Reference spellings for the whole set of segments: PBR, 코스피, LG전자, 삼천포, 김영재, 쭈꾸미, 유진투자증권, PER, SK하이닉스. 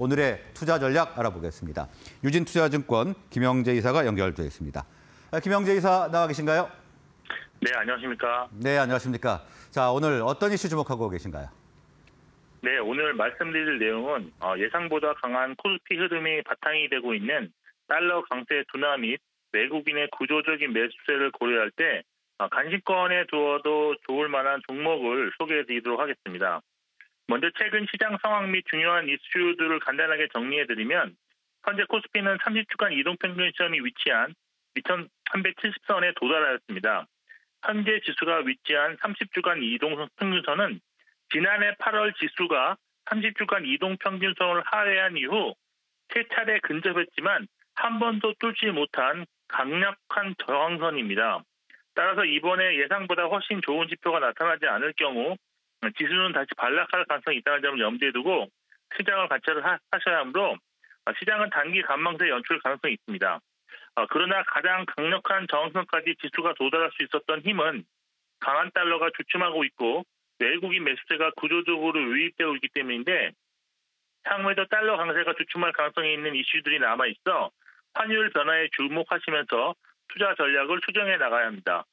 오늘의 투자 전략 알아보겠습니다. 유진투자증권 김영재 이사가 연결돼 있습니다. 김영재 이사 나와 계신가요? 네, 안녕하십니까? 네, 안녕하십니까? 자, 오늘 어떤 이슈 주목하고 계신가요? 네, 오늘 말씀드릴 내용은 예상보다 강한 코스피 흐름이 바탕이 되고 있는 달러 강세 둔화 및 외국인의 구조적인 매수세를 고려할 때 관심권에 두어도 좋을 만한 종목을 소개해드리도록 하겠습니다. 먼저 최근 시장 상황 및 중요한 이슈들을 간단하게 정리해드리면 현재 코스피는 30주간 이동평균 시점이 위치한 2170선에 도달하였습니다. 현재 지수가 위치한 30주간 이동평균선은 지난해 8월 지수가 30주간 이동평균선을 하회한 이후 세 차례 근접했지만 한 번도 뚫지 못한 강력한 저항선입니다. 따라서 이번에 예상보다 훨씬 좋은 지표가 나타나지 않을 경우 지수는 다시 반락할 가능성이 있다는 점을 염두에 두고 시장을 관찰을 하셔야 하므로 시장은 단기 관망세 연출 가능성이 있습니다. 그러나 가장 강력한 저항선까지 지수가 도달할 수 있었던 힘은 강한 달러가 주춤하고 있고 외국인 매수세가 구조적으로 유입되고 있기 때문인데 향후에도 달러 강세가 주춤할 가능성이 있는 이슈들이 남아있어 환율 변화에 주목하시면서 투자 전략을 수정해 나가야 합니다.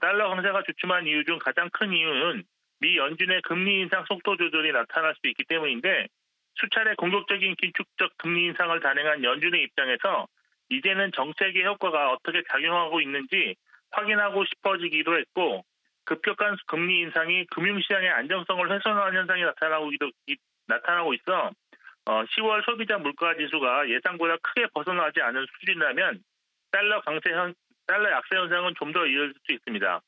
달러 강세가 주춤한 이유 중 가장 큰 이유는 미 연준의 금리 인상 속도 조절이 나타날 수 있기 때문인데 수차례 공격적인 긴축적 금리 인상을 단행한 연준의 입장에서 이제는 정책의 효과가 어떻게 작용하고 있는지 확인하고 싶어지기도 했고 급격한 금리 인상이 금융시장의 안정성을 훼손하는 현상이 나타나고 있어 10월 소비자 물가지수가 예상보다 크게 벗어나지 않은 수준이라면 달러 약세 현상은 좀 더 이어질 수 있습니다.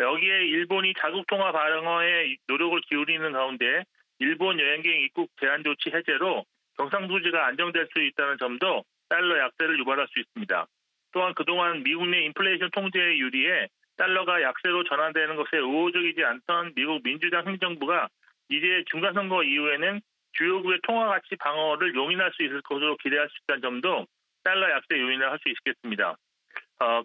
여기에 일본이 자국통화 방어에 노력을 기울이는 가운데 일본 여행객 입국 제한 조치 해제로 경상도지가 안정될 수 있다는 점도 달러 약세를 유발할 수 있습니다. 또한 그동안 미국 내 인플레이션 통제에 유리해 달러가 약세로 전환되는 것에 우호적이지 않던 미국 민주당 행정부가 이제 중간선거 이후에는 주요국의 통화가치 방어를 용인할 수 있을 것으로 기대할 수 있다는 점도 달러 약세 요인을 할 수 있겠습니다.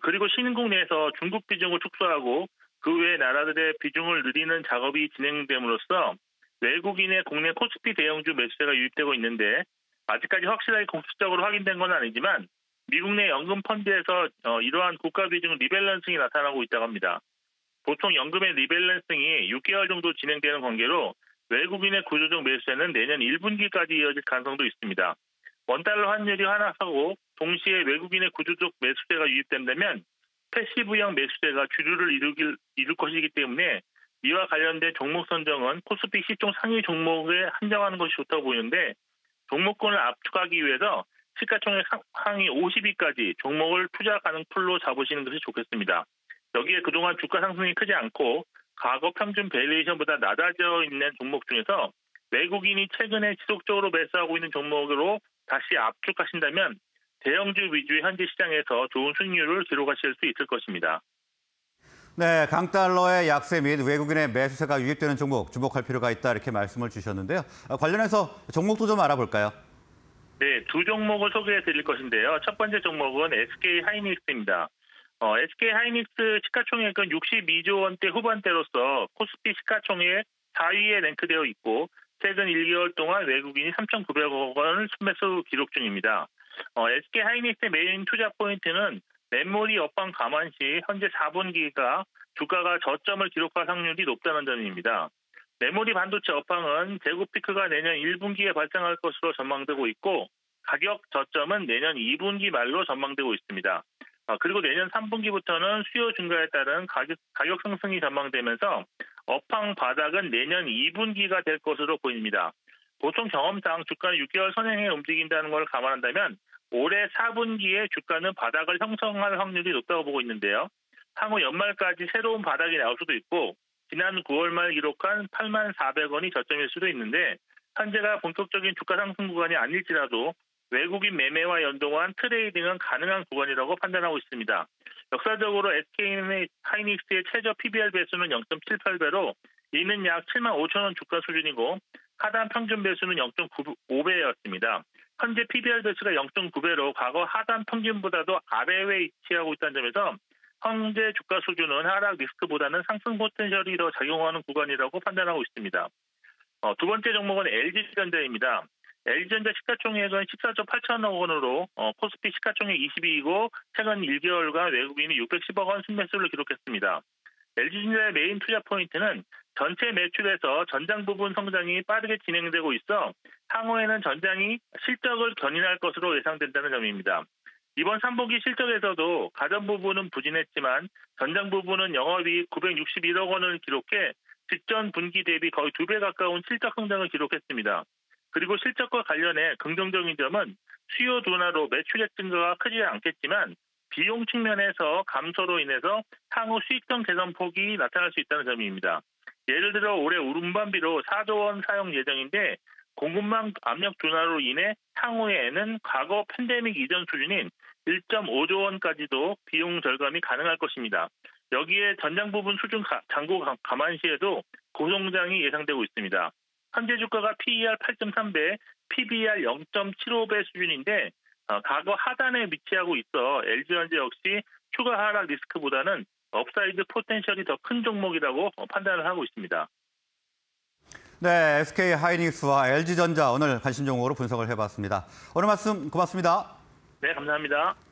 그리고 신흥국 내에서 중국 비중을 축소하고 그 외 나라들의 비중을 늘리는 작업이 진행됨으로써 외국인의 국내 코스피 대형주 매수세가 유입되고 있는데 아직까지 확실하게 공식적으로 확인된 건 아니지만 미국 내 연금 펀드에서 이러한 국가 비중 리밸런싱이 나타나고 있다고 합니다. 보통 연금의 리밸런싱이 6개월 정도 진행되는 관계로 외국인의 구조적 매수세는 내년 1분기까지 이어질 가능성도 있습니다. 원달러 환율이 하락하고 동시에 외국인의 구조적 매수세가 유입된다면 패시브형 매수세가 주류를 이룰 것이기 때문에 이와 관련된 종목 선정은 코스피 시총 상위 종목에 한정하는 것이 좋다고 보이는데 종목권을 압축하기 위해서 시가총액 상위 50위까지 종목을 투자 가능 풀로 잡으시는 것이 좋겠습니다. 여기에 그동안 주가 상승이 크지 않고 과거 평균 밸류에이션보다 낮아져 있는 종목 중에서 외국인이 최근에 지속적으로 매수하고 있는 종목으로 다시 압축하신다면 대형주 위주의 현재 시장에서 좋은 수익률을 기록하실 수 있을 것입니다. 네, 강달러의 약세 및 외국인의 매수세가 유입되는 종목 주목할 필요가 있다 이렇게 말씀을 주셨는데요. 관련해서 종목도 좀 알아볼까요? 네, 두 종목을 소개해 드릴 것인데요. 첫 번째 종목은 SK하이닉스입니다. SK하이닉스 시가총액은 62조 원대 후반대로서 코스피 시가총액 4위에 랭크되어 있고 최근 1개월 동안 외국인이 3,900억 원을 순매수 기록 중입니다. SK하이닉스의 메인 투자 포인트는 메모리 업황 감안 시 현재 4분기가 주가가 저점을 기록할 확률이 높다는 점입니다. 메모리 반도체 업황은 재고 피크가 내년 1분기에 발생할 것으로 전망되고 있고 가격 저점은 내년 2분기 말로 전망되고 있습니다. 그리고 내년 3분기부터는 수요 증가에 따른 가격 상승이 전망되면서 업황 바닥은 내년 2분기가 될 것으로 보입니다. 보통 경험상 주가는 6개월 선행에 움직인다는 걸 감안한다면 올해 4분기에 주가는 바닥을 형성할 확률이 높다고 보고 있는데요. 향후 연말까지 새로운 바닥이 나올 수도 있고 지난 9월 말 기록한 84,000원이 저점일 수도 있는데 현재가 본격적인 주가 상승 구간이 아닐지라도 외국인 매매와 연동한 트레이딩은 가능한 구간이라고 판단하고 있습니다. 역사적으로 SK하이닉스의 최저 PBR 배수는 0.78배로 이는 약 75,000원 주가 수준이고 하단 평균 배수는 0.95배였습니다. 현재 PBR 배수가 0.9배로 과거 하단 평균보다도 아래에 위치하고 있다는 점에서 현재 주가 수준은 하락 리스크보다는 상승 포텐셜이 더 작용하는 구간이라고 판단하고 있습니다. 두 번째 종목은 LG전자입니다. LG전자 시가총액은 14조 8천억 원으로 코스피 시가총액 20위이고 최근 1개월간 외국인이 610억 원 순매수를 기록했습니다. LG전자의 메인 투자 포인트는 전체 매출에서 전장 부분 성장이 빠르게 진행되고 있어 향후에는 전장이 실적을 견인할 것으로 예상된다는 점입니다. 이번 3분기 실적에서도 가전 부분은 부진했지만 전장 부분은 영업이익 961억 원을 기록해 직전 분기 대비 거의 2배 가까운 실적 성장을 기록했습니다. 그리고 실적과 관련해 긍정적인 점은 수요 둔화로 매출액 증가가 크지 않겠지만 비용 측면에서 감소로 인해서 향후 수익성 개선 폭이 나타날 수 있다는 점입니다. 예를 들어 올해 운반비로 4조 원 사용 예정인데 공급망 압력 둔화로 인해 향후에는 과거 팬데믹 이전 수준인 1.5조 원까지도 비용 절감이 가능할 것입니다. 여기에 전장 부분 수준 잔고 감안 시에도 고성장이 예상되고 있습니다. 현재 주가가 PER 8.3배, PBR 0.75배 수준인데 과거 하단에 위치하고 있어 LG전자 역시 추가 하락 리스크보다는 업사이드 포텐셜이 더 큰 종목이라고 판단을 하고 있습니다. 네, SK하이닉스와 LG전자 오늘 관심 종목으로 분석을 해봤습니다. 오늘 말씀 고맙습니다. 네, 감사합니다.